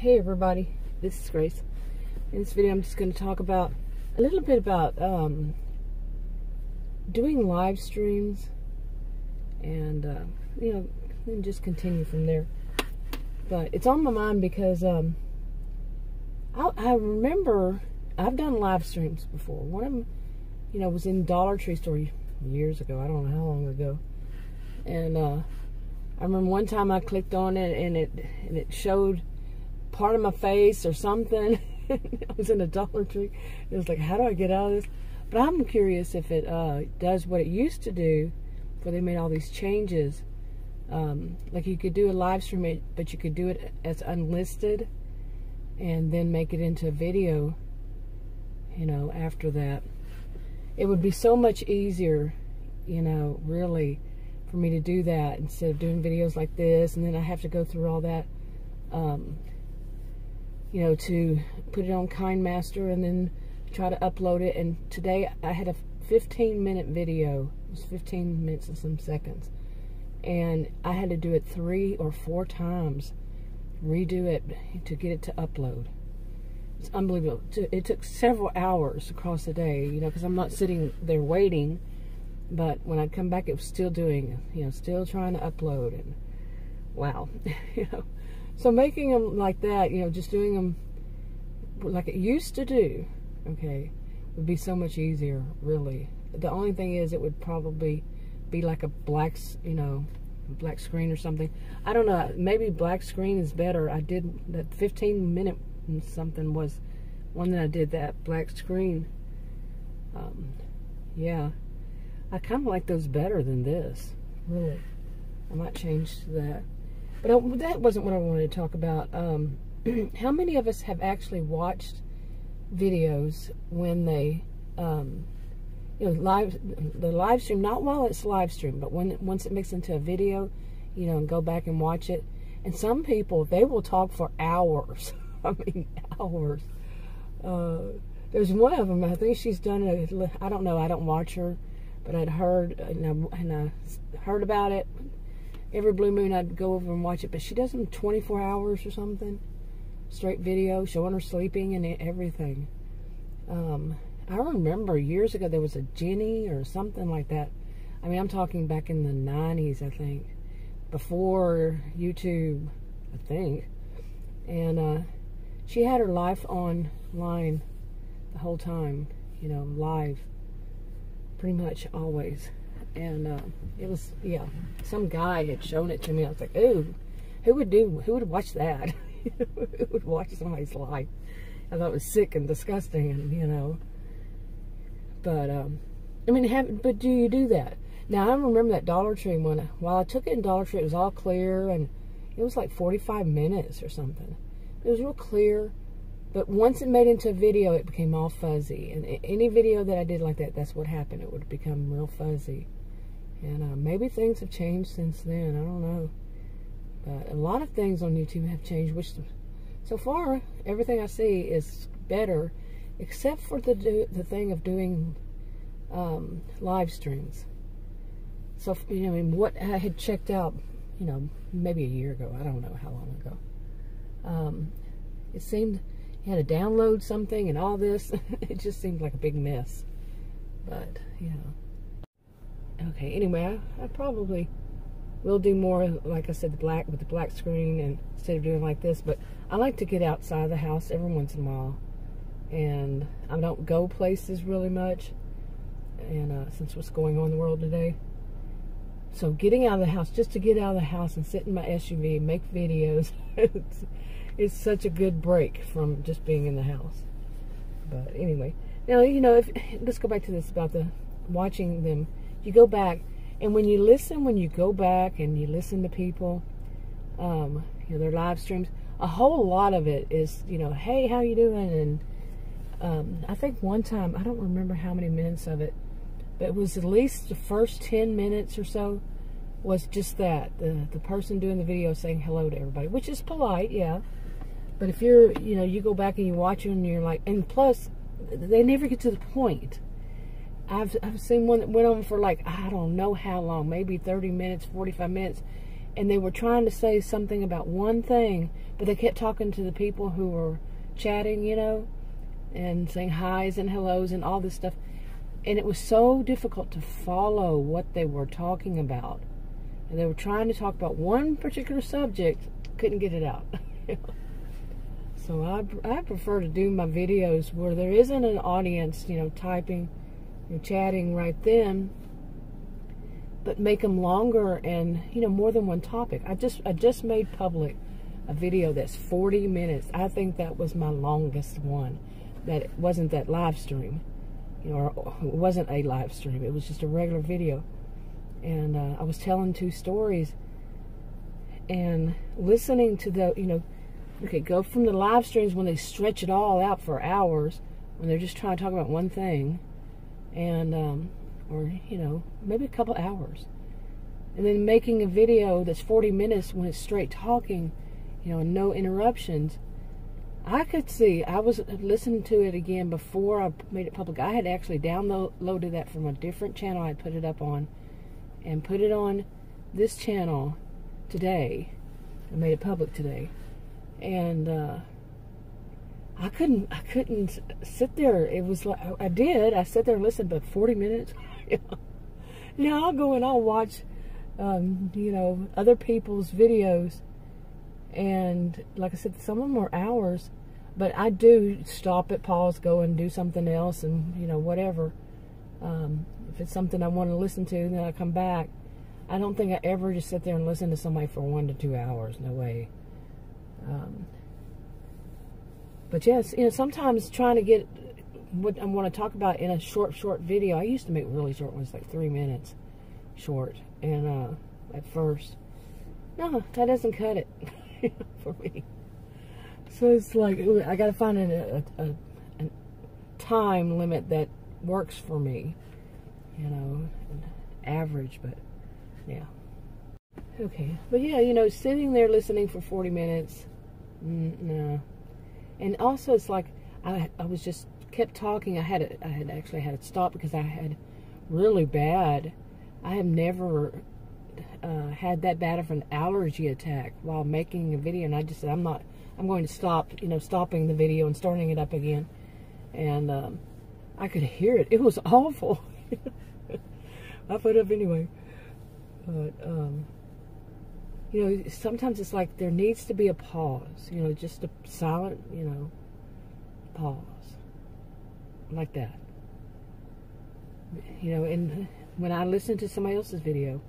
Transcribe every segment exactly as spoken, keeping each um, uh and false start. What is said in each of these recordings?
Hey everybody, this is Grace. In this video I'm just going to talk about a little bit about um, doing live streams and uh, you know, and just continue from there. But it's on my mind because um, I, I remember I've done live streams before. One of them, you know, was in Dollar Tree store years ago. I don't know how long ago. And uh, I remember one time I clicked on it and it and it showed part of my face or something. I was in a Dollar Tree. It was like, how do I get out of this? But I'm curious if it uh, does what it used to do before they made all these changes. Um, like you could do a live stream, but you could do it as unlisted and then make it into a video, you know, after that. It would be so much easier, you know, really, for me to do that instead of doing videos like this, and then I have to go through all that, um, you know, to put it on Kind Master and then try to upload it. And today I had a fifteen minute video. It was fifteen minutes and some seconds. And I had to do it three or four times, redo it to get it to upload. It's unbelievable. It took several hours across the day, you know, because I'm not sitting there waiting. But when I'd come back, it was still doing, you know, still trying to upload. And wow, you know. So making them like that, you know, just doing them like it used to do, okay, would be so much easier, really. The only thing is it would probably be like a black, you know, black screen or something. I don't know. Maybe black screen is better. I did that fifteen minute something was one that I did that black screen. Um, yeah. I kind of like those better than this, really. I might change to that. But I, that wasn't what I wanted to talk about. Um, how many of us have actually watched videos when they, um, you know, live the live stream, not while it's live stream, but when once it makes into a video, you know, and go back and watch it. And some people, they will talk for hours. I mean, hours. Uh, there's one of them, I think she's done it, I don't know, I don't watch her. But I'd heard, and I, and I heard about it. Every blue moon I'd go over and watch it. But she does them twenty-four hours or something. Straight video, showing her sleeping and everything. Um, I remember years ago there was a Jenny or something like that. I mean, I'm talking back in the nineties, I think. Before YouTube, I think. And uh, she had her life online the whole time. You know, live. Pretty much always. And uh, it was, yeah, some guy had shown it to me. I was like, ooh, who would do, who would watch that? Who would watch somebody's life? I thought it was sick and disgusting, and, you know. But, um, I mean, have, but do you do that? Now, I remember that Dollar Tree one. While I took it in Dollar Tree, it was all clear, and it was like forty-five minutes or something. It was real clear. But once it made into a video, it became all fuzzy. And any video that I did like that, that's what happened. It would become real fuzzy. And uh, maybe things have changed since then. I don't know. But a lot of things on YouTube have changed. Which, so far, everything I see is better. Except for the, do, the thing of doing um, live streams. So, you know, I mean, what I had checked out, you know, maybe a year ago. I don't know how long ago. Um, it seemed... You had to download something and all this. It just seemed like a big mess. But, you know. Okay, anyway, I, I probably will do more, like I said, the black with the black screen and instead of doing like this. But I like to get outside of the house every once in a while. And I don't go places really much. And uh, since what's going on in the world today. So getting out of the house, just to get out of the house and sit in my S U V, make videos. it's, It's such a good break from just being in the house. But anyway, now, you know, if let's go back to this about the watching them. You go back, and when you listen, when you go back and you listen to people, um, you know, their live streams, a whole lot of it is, you know, hey, how you doing? And um, I think one time, I don't remember how many minutes of it, but it was at least the first ten minutes or so was just that. The, the person doing the video saying hello to everybody, which is polite, yeah. But if you're, you know, you go back and you watch them and you're like, and plus, they never get to the point. I've, I've seen one that went on for like, I don't know how long, maybe thirty minutes, forty-five minutes. And they were trying to say something about one thing, But they kept talking to the people who were chatting, you know, and saying hi's and hellos and all this stuff. And it was so difficult to follow what they were talking about. And they were trying to talk about one particular subject, couldn't get it out. So I, I prefer to do my videos where there isn't an audience, you know, typing and chatting right then, but make them longer and, you know, more than one topic. I just, I just made public a video that's forty minutes. I think that was my longest one. That it wasn't that live stream, you know, or it wasn't a live stream. It was just a regular video. And uh, I was telling two stories and listening to the, you know, okay, go from the live streams when they stretch it all out for hours, when they're just trying to talk about one thing, and, um, or, you know, maybe a couple hours. And then making a video that's forty minutes when it's straight talking, you know, and no interruptions. I could see, I was listening to it again before I made it public. I had actually downloaded that from a different channel I put it up on, and put it on this channel today. I made it public today. And uh, I couldn't, I couldn't sit there. It was like, I did, I sat there and listened, but forty minutes. Now I'll go and I'll watch, um, you know, other people's videos. And like I said, some of them are hours, but I do stop it, pause, go and do something else, and, you know, whatever. Um, if it's something I want to listen to, and then I come back. I don't think I ever just sit there and listen to somebody for one to two hours. No way. Um, but yes, you know, sometimes trying to get what I want to talk about in a short, short video. I used to make really short ones, like three minutes short. And uh, at first, no, that doesn't cut it for me. So it's like, I got to find a, a, a, a time limit that works for me, you know, average, but yeah. Okay, but yeah, you know, sitting there listening for forty minutes, mm, no. And also, it's like I, I was just kept talking. I had it. I had actually had it stop because I had really bad. I have never uh, had that bad of an allergy attack while making a video, and I just said, I'm not. I'm going to stop. You know, stopping the video and starting it up again, and um, I could hear it. It was awful. I put it up anyway, but. Um, You know, sometimes it's like there needs to be a pause, you know, just a silent, you know, pause. Like that. You know, and when I listen to somebody else's video,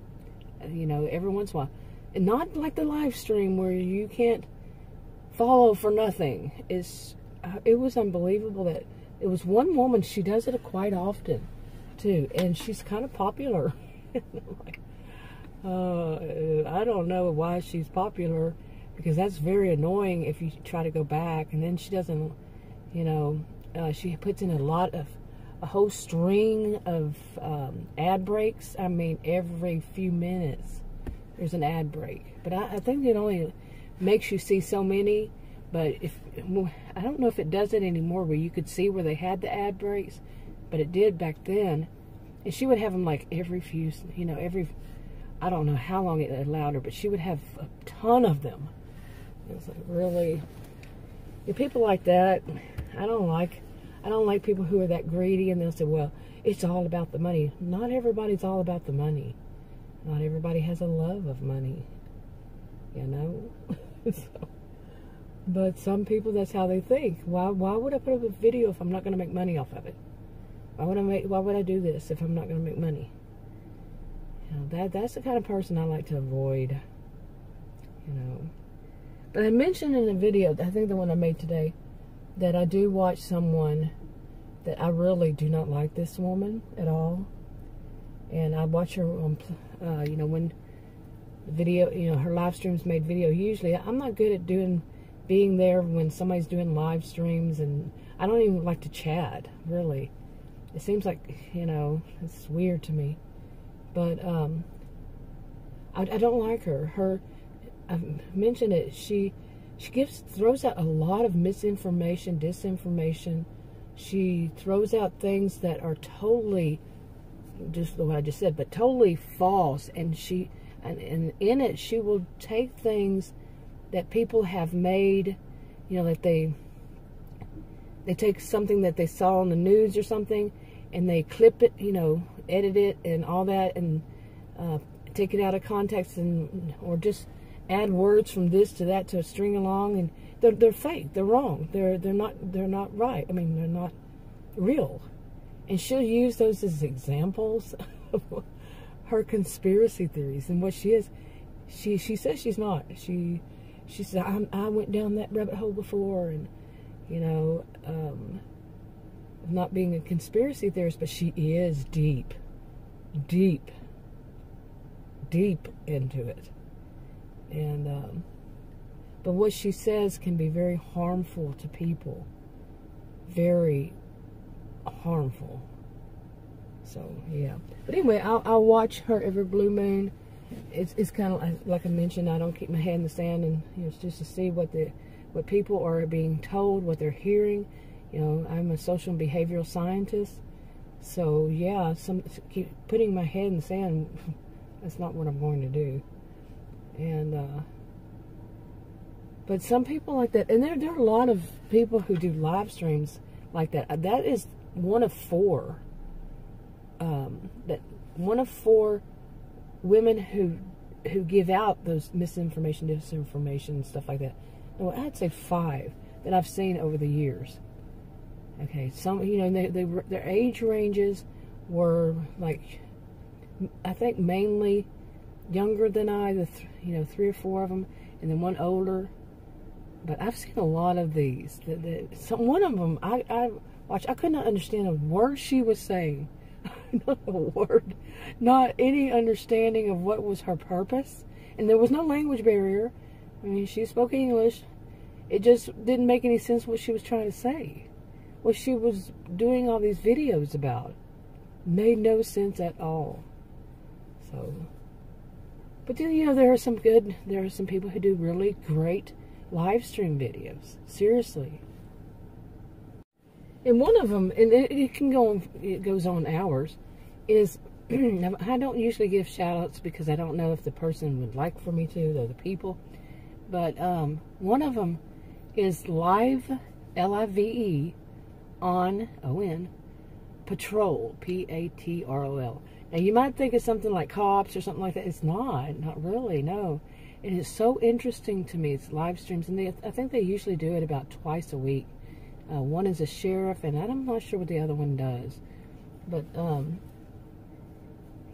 you know, every once in a while. And not like the live stream where you can't follow for nothing. It's, it was unbelievable that it was one woman, she does it quite often, too. And she's kind of popular. Like, Uh, I don't know why she's popular, because that's very annoying if you try to go back. And then she doesn't, you know, uh, she puts in a lot of, a whole string of um, ad breaks. I mean, every few minutes there's an ad break. But I, I think it only makes you see so many. But if, I don't know if it does it anymore where you could see where they had the ad breaks, but it did back then. And she would have them like every few, you know, every... I don't know how long it allowed her, but she would have a ton of them. It was like, really? If people like that, I don't like, I don't like people who are that greedy, and they'll say, well, it's all about the money. Not everybody's all about the money. Not everybody has a love of money, you know? So, but some people, that's how they think. Why, why would I put up a video if I'm not going to make money off of it? Why would I make, why would I do this if I'm not going to make money? You know, that, that's the kind of person I like to avoid, you know. But I mentioned in a video, I think the one I made today, that I do watch someone that I really do not like this woman at all. And I watch her on, uh, you know, when video, you know, her live streams made video. Usually, I'm not good at doing, being there when somebody's doing live streams, and I don't even like to chat, really. It seems like, you know, it's weird to me. But um, I, I don't like her. Her, I've mentioned it. She, she gives, throws out a lot of misinformation, disinformation. She throws out things that are totally, just the way I just said, but totally false. And she, and, and in it, she will take things that people have made, you know, that they they take something that they saw on the news or something, and they clip it, you know, edit it and all that, and uh, take it out of context, and or just add words from this to that to string along, and they're they're fake. They're wrong. They're they're not they're not right. I mean, they're not real. And she'll use those as examples of her conspiracy theories and what she is. She she says she's not. She she says I'm, I went down that rabbit hole before, and you know, um, not being a conspiracy theorist, but she is deep, deep, deep into it. And um, but what she says can be very harmful to people. Very harmful. So yeah. But anyway, I'll, I'll watch her every blue moon. It's it's kind of like, like I mentioned. I don't keep my head in the sand, and you know, it's just to see what the what people are being told, what they're hearing. You know, I'm a social and behavioral scientist, so yeah. Some keep putting my head in the sand. That's not what I'm going to do. And uh, but some people like that, and there there are a lot of people who do live streams like that. That is one of four. Um, that one of four. Women who who give out those misinformation, disinformation, stuff like that. Well, I'd say five that I've seen over the years. Okay, some you know they, they their age ranges were like I think mainly younger than I. The th you know three or four of them, and then one older. But I've seen a lot of these. The, the, some one of them I I watched. I could not understand a word she was saying. Not a word, not any understanding of what was her purpose, and there was no language barrier. I mean, she spoke English. It just didn't make any sense what she was trying to say. What she was doing all these videos about made no sense at all. So, but then, you know, there are some good, there are some people who do really great live stream videos. Seriously. And one of them, and it, it can go on, it goes on hours, is, I don't usually give shout-outs because I don't know if the person would like for me to, though the people, but um, one of them is Live, L I V E, on, O N, Patrol, P A T R O L. Now, you might think it's something like cops or something like that. It's not, not really, no. And it's so interesting to me, it's live streams, and they, I think they usually do it about twice a week. Uh, one is a sheriff, and I'm not sure what the other one does. But, um,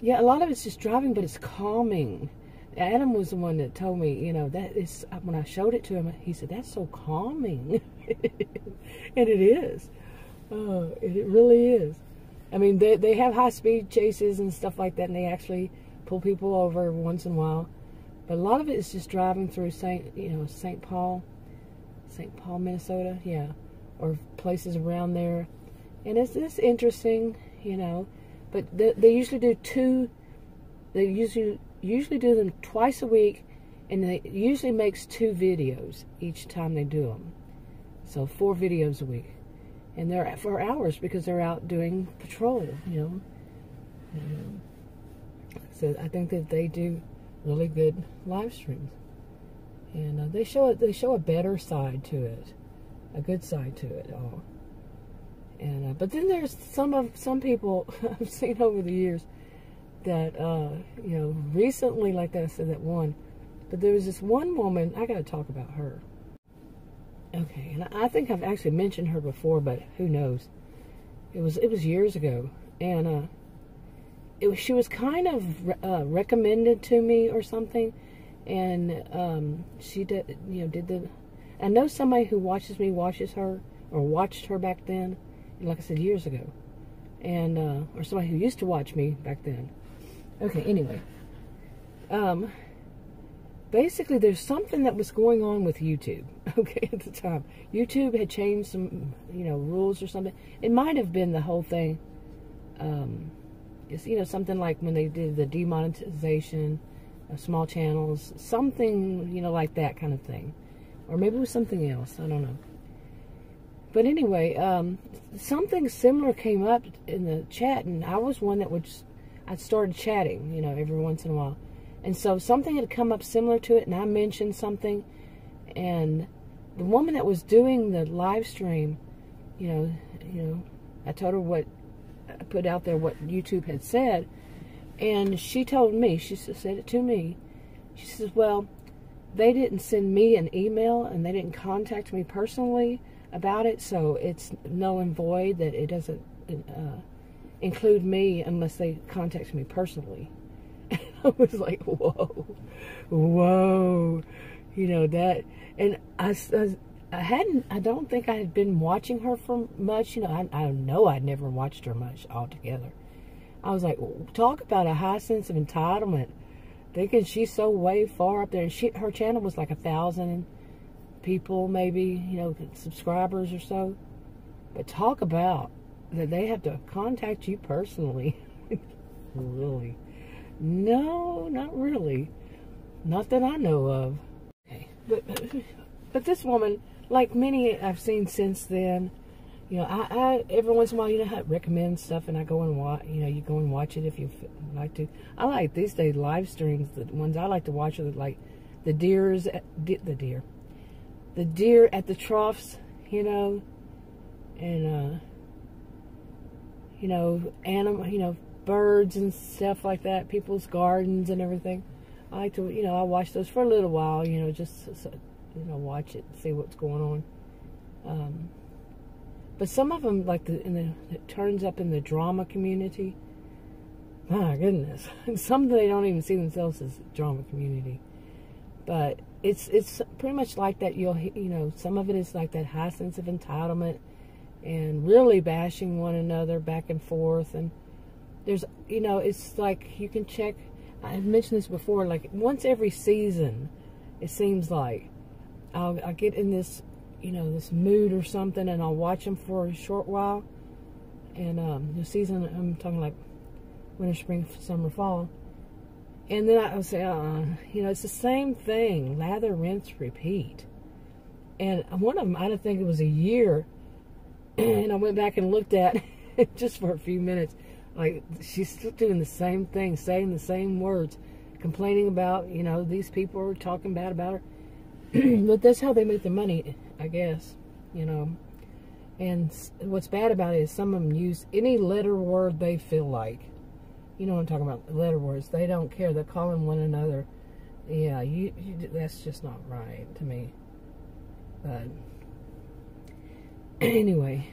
yeah, a lot of it's just driving, but it's calming. Adam was the one that told me, you know, that is, when I showed it to him, he said, that's so calming. And it is. Uh, it really is. I mean, they, they have high-speed chases and stuff like that, and they actually pull people over once in a while. But a lot of it is just driving through Saint, you know, Saint Paul, Saint Paul, Minnesota, yeah. Or places around there, and it's it's interesting, you know. But they, they usually do two. They usually usually do them twice a week, and they usually makes two videos each time they do them. So four videos a week, and they're for hours because they're out doing patrol, you know. And so I think that they do really good live streams, and uh, they show it. They show a better side to it. A good side to it all, and uh, but then there's some of some people I've seen over the years that uh, you know recently like that I said that one, but there was this one woman I got to talk about her. Okay, and I think I've actually mentioned her before, but who knows? It was it was years ago, and uh, it was she was kind of re uh, recommended to me or something, and um, she did you know did the. I know somebody who watches me watches her, or watched her back then, like I said, years ago, and uh, or somebody who used to watch me back then. Okay, anyway. Um, basically, there's something that was going on with YouTube, okay, at the time. YouTube had changed some, you know, rules or something. It might have been the whole thing. Um, it's, you know, something like when they did the demonetization of small channels, something, you know, like that kind of thing. Or maybe it was something else. I don't know. But anyway, um, something similar came up in the chat. And I was one that would just, I started chatting, you know, every once in a while. And so something had come up similar to it. And I mentioned something. and the woman that was doing the live stream, you know, you know, I told her what I put out there, what YouTube had said, and she told me, she said it to me, she says, well, they didn't send me an email and they didn't contact me personally about it, so it's null and void that it doesn't uh, include me unless they contact me personally. I was like, whoa, whoa, you know, that, and I, I, I hadn't, I don't think I had been watching her for much, you know, I, I know I'd never watched her much altogether. I was like, well, talk about a high sense of entitlement, thinking she's so way far up there, and she, her channel was like a thousand people, maybe, you know, subscribers or so, but talk about that they have to contact you personally. Really. No, not really. Not that I know of. Okay. But, but but this woman, like many I've seen since then, you know, I, I every once in a while, you know, I recommend stuff, and I go and watch. You know, you go and watch it if you like to. I like these days live streams. The ones I like to watch are like the deers, at, de, the deer, the deer at the troughs, you know, and uh, you know, animal, you know. Birds and stuff like that, people's gardens and everything. I like to, you know, I watch those for a little while, you know, just, so, you know, watch it and see what's going on. Um, but some of them, like, the, in the, it turns up in the drama community. My goodness. Some they don't even see themselves as drama community. But it's it's pretty much like that, you'll, you know, some of it is like that high sense of entitlement and really bashing one another back and forth, and there's, you know, it's like you can check, I've mentioned this before, like once every season, it seems like, I'll, I'll get in this, you know, this mood or something, and I'll watch them for a short while, and um, the season, I'm talking like winter, spring, summer, fall, and then I'll say, uh, you know, it's the same thing, lather, rinse, repeat, and one of them, I didn't think it was a year, and I went back and looked at it just for a few minutes. Like, she's still doing the same thing, saying the same words, complaining about, you know, these people are talking bad about her. But that's how they make their money, I guess, you know. And what's bad about it is some of them use any letter word they feel like. You know what I'm talking about, letter words. They don't care. They're calling one another. Yeah, you, you, that's just not right to me. But anyway...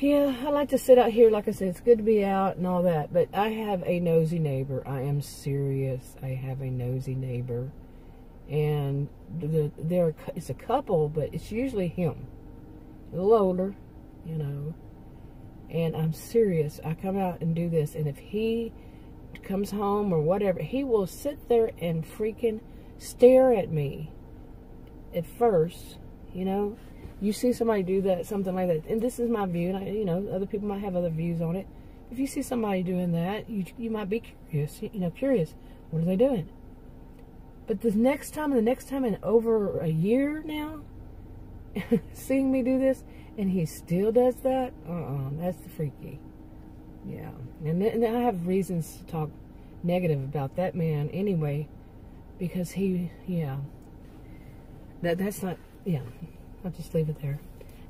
Yeah, I like to sit out here. Like I said, it's good to be out and all that. But I have a nosy neighbor. I am serious. I have a nosy neighbor. And the, there, it's a couple, but it's usually him. A little older, you know. And I'm serious. I come out and do this. And if he comes home or whatever, he will sit there and freaking stare at me at first, you know. You see somebody do that, something like that, and this is my view, and I, you know, other people might have other views on it. If you see somebody doing that, you you might be curious, you know, curious, what are they doing? But the next time, the next time in over a year now, seeing me do this, and he still does that, uh-uh, that's the freaky. Yeah, and, th and I have reasons to talk negative about that man anyway, because he, yeah, that that's not, yeah. I'll just leave it there.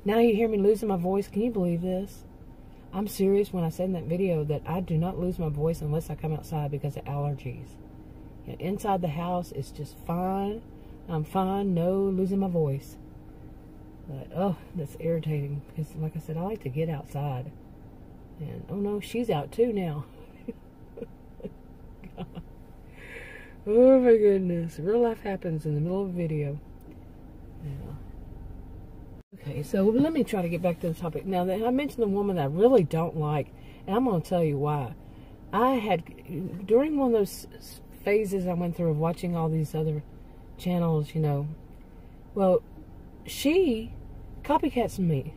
Now you hear me losing my voice. Can you believe this? I'm serious when I said in that video that I do not lose my voice unless I come outside because of allergies. You know, inside the house, it's just fine. I'm fine. No losing my voice. But, oh, that's irritating. Because, like I said, I like to get outside. And, oh, no, she's out too now. God. Oh, my goodness. Real life happens in the middle of a video. Yeah. Okay, so let me try to get back to the topic. Now, I mentioned the woman that I really don't like, and I'm going to tell you why. I had, during one of those phases I went through of watching all these other channels, you know, well, she copycats me.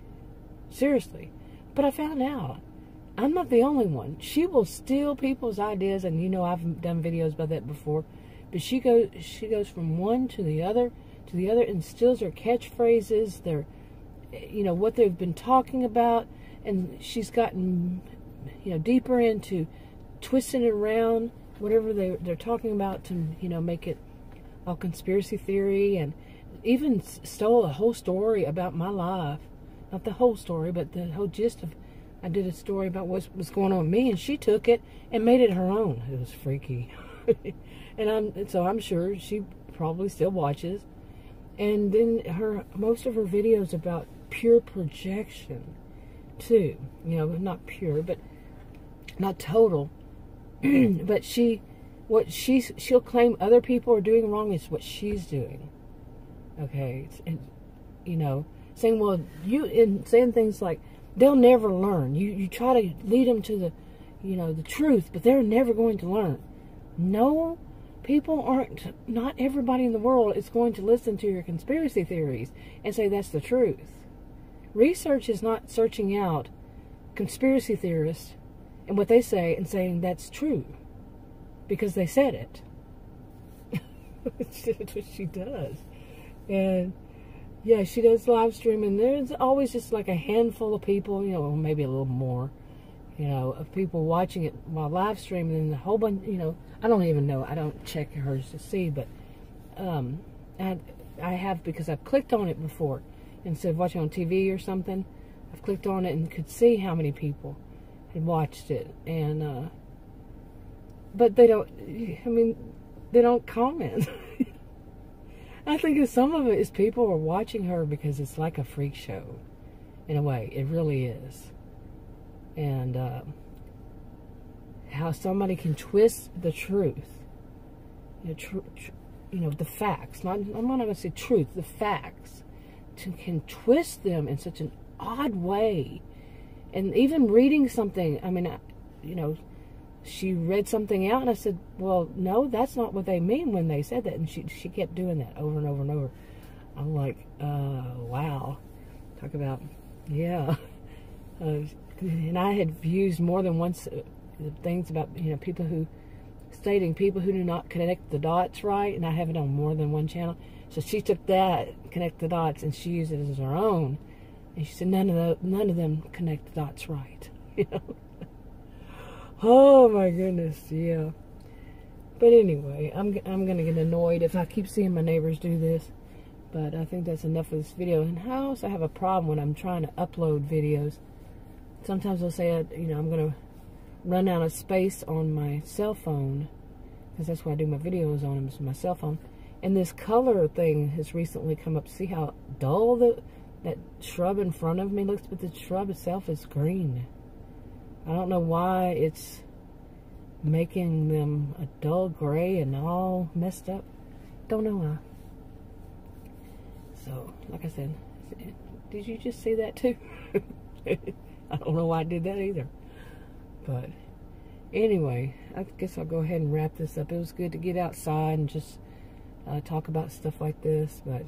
Seriously. But I found out, I'm not the only one. She will steal people's ideas, and you know I've done videos about that before, but she goes, she goes from one to the other, to the other, and steals their catchphrases, their... you know, what they've been talking about, and she's gotten, you know, deeper into twisting it around, whatever they, they're talking about to, you know, make it all conspiracy theory, and even stole a whole story about my life. Not the whole story, but the whole gist of, I did a story about what was going on with me, and she took it and made it her own. It was freaky. and I'm and so I'm sure she probably still watches. And then her most of her videos about pure projection, too. You know, not pure, but not total. but she, what she's, she'll claim other people are doing wrong is what she's doing. Okay, and you know, saying well, you and saying things like they'll never learn. You you try to lead them to the, you know, the truth, but they're never going to learn. No. People aren't, not everybody in the world is going to listen to your conspiracy theories and say that's the truth. Research is not searching out conspiracy theorists and what they say and saying that's true because they said it. That's what she does. And yeah, she does live stream, and there's always just like a handful of people, you know, maybe a little more, you know, of people watching it while live streaming, and a whole bunch, you know, I don't even know, I don't check hers to see, but um, I, I have, because I've clicked on it before, instead of watching on T V or something, I've clicked on it and could see how many people had watched it, and, uh, but they don't, I mean, they don't comment. I think some of it is people are watching her because it's like a freak show, in a way, it really is. And uh, how somebody can twist the truth, you know, tr tr you know the facts. Not, I'm not going to say truth, the facts, to, can twist them in such an odd way. And even reading something, I mean, I, you know, she read something out, and I said, "Well, no, that's not what they mean when they said that." And she she kept doing that over and over and over. I'm like, uh, wow, talk about, yeah. Uh, And I had used more than once uh, things about, you know, people who, stating people who do not connect the dots right, and I have it on more than one channel. So she took that, connect the dots, and she used it as her own. And she said, none of, the, none of them connect the dots right, you know. Oh, my goodness, yeah. But anyway, I'm, I'm going to get annoyed if I keep seeing my neighbors do this. But I think that's enough of this video. And I also have a problem when I'm trying to upload videos. Sometimes I'll say, you know, I'm going to run out of space on my cell phone, because that's what I do my videos on, is my cell phone. And this color thing has recently come up. See how dull the, that shrub in front of me looks? But the shrub itself is green. I don't know why it's making them a dull gray and all messed up. Don't know why. So, like I said, did you just see that too? I don't know why I did that either. But anyway, I guess I'll go ahead and wrap this up. It was good to get outside and just uh, talk about stuff like this. But,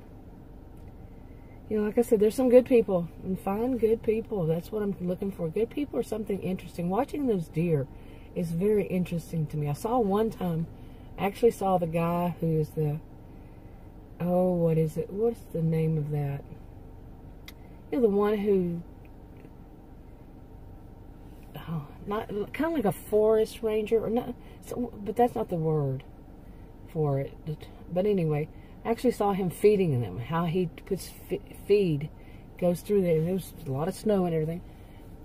you know, like I said, there's some good people. And find good people. That's what I'm looking for. Good people or something interesting. Watching those deer is very interesting to me. I saw one time, I actually saw the guy who is the, oh, what is it? What's the name of that? You know, the one who, oh, not kind of like a forest ranger, or not, so, but that's not the word for it. But, but anyway, I actually saw him feeding them. How he puts f feed goes through there. And there was a lot of snow and everything,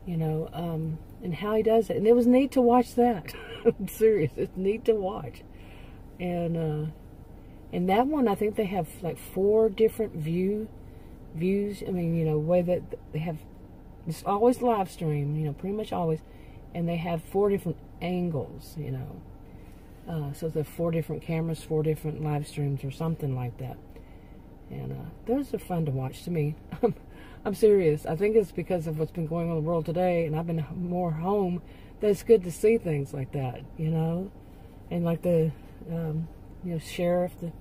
you know, um, and how he does it. And it was neat to watch that. I'm serious, it's neat to watch. And uh, and that one, I think they have like four different view views. I mean, you know, way that they have. It's always live stream, you know, pretty much always. And they have four different angles, you know. Uh, so they're four different cameras, four different live streams or something like that. And uh, those are fun to watch to me. I'm serious. I think it's because of what's been going on in the world today, and I've been more home, that it's good to see things like that, you know. And like the, um, you know, sheriff, the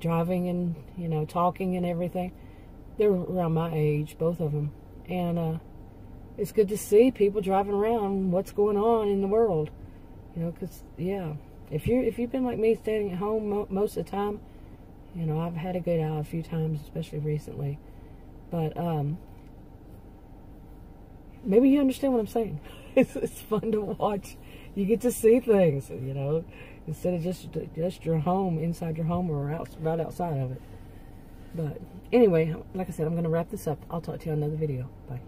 driving and, you know, talking and everything. They're around my age, both of them. And uh, it's good to see people driving around, what's going on in the world, you know. Because yeah, if you if you've been like me, staying at home mo most of the time, you know, I've had a good eye a few times, especially recently. But um, maybe you understand what I'm saying. It's it's fun to watch. You get to see things, you know. instead of just just your home, inside your home or out, right outside of it. But anyway, like I said, I'm going to wrap this up. I'll talk to you on another video. Bye.